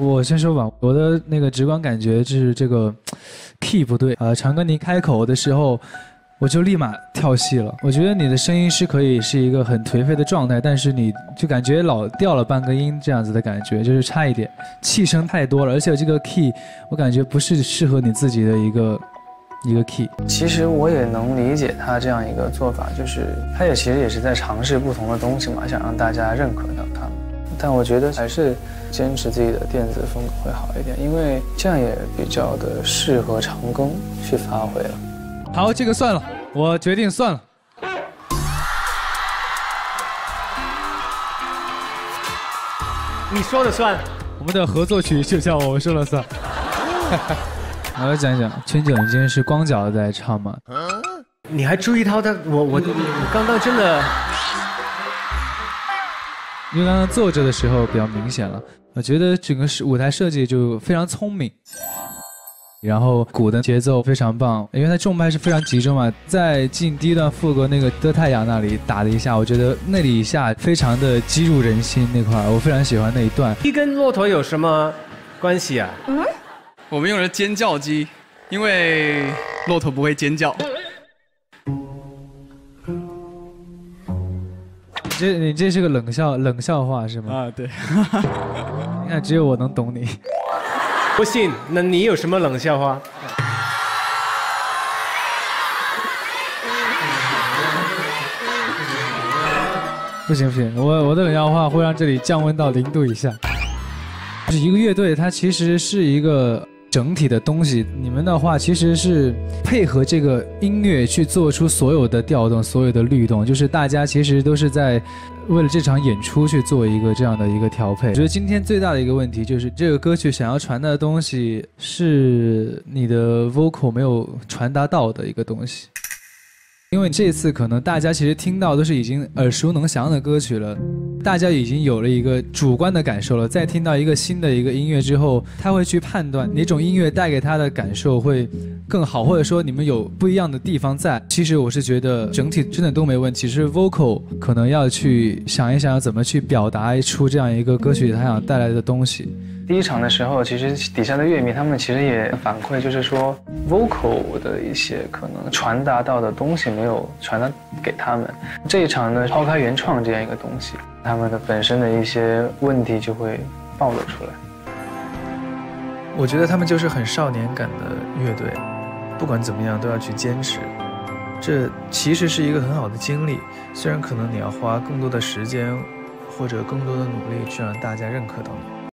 我先说吧，我的那个直观感觉就是这个 key 不对啊。常跟你开口的时候，我就立马跳戏了。我觉得你的声音是可以是一个很颓废的状态，但是你就感觉老掉了半个音这样子的感觉，就是差一点，气声太多了，而且这个 key 我感觉不是适合你自己的一个 key。其实我也能理解他这样一个做法，就是他也其实也是在尝试不同的东西嘛，想让大家认可到他们。 但我觉得还是坚持自己的电子风格会好一点，因为这样也比较的适合长庚去发挥了。好，这个算了，我决定算了。你说了算。我们的合作曲就叫我说了算。我要讲一讲，圈九今天是光脚在唱嘛？你还注意到他？我刚刚真的。 因为刚刚坐着的时候比较明显了，我觉得整个舞台设计就非常聪明，然后鼓的节奏非常棒，因为它重拍是非常集中嘛，在进第一段副歌那个的太阳那里打了一下，我觉得那里一下非常的击入人心那块，我非常喜欢那一段。鸡跟骆驼有什么关系啊？嗯，我们用了尖叫鸡，因为骆驼不会尖叫。 你这是个冷笑话是吗？啊，对。你看，只有我能懂你。不信？那你有什么冷笑话？不行不行，我的冷笑话会让这里降温到0度以下。就是一个乐队，它其实是一个。 整体的东西，你们的话其实是配合这个音乐去做出所有的调动、所有的律动，就是大家其实都是在为了这场演出去做一个这样的一个调配。我觉得今天最大的一个问题就是这个歌曲想要传达的东西是你的 vocal 没有传达到的一个东西，因为这次可能大家其实听到都是已经耳熟能详的歌曲了。 大家已经有了一个主观的感受了，在听到一个新的一个音乐之后，他会去判断哪种音乐带给他的感受会更好，或者说你们有不一样的地方在。其实我是觉得整体真的都没问题，是 vocal 可能要去想一想要怎么去表达出这样一个歌曲它想带来的东西。第一场的时候，其实底下的乐迷他们其实也反馈，就是说 vocal 的一些可能传达到的东西没有传达给他们。这一场呢，抛开原创这样一个东西。 他们的本身的一些问题就会暴露出来。我觉得他们就是很少年感的乐队，不管怎么样都要去坚持，这其实是一个很好的经历。虽然可能你要花更多的时间或者更多的努力去让大家认可到你。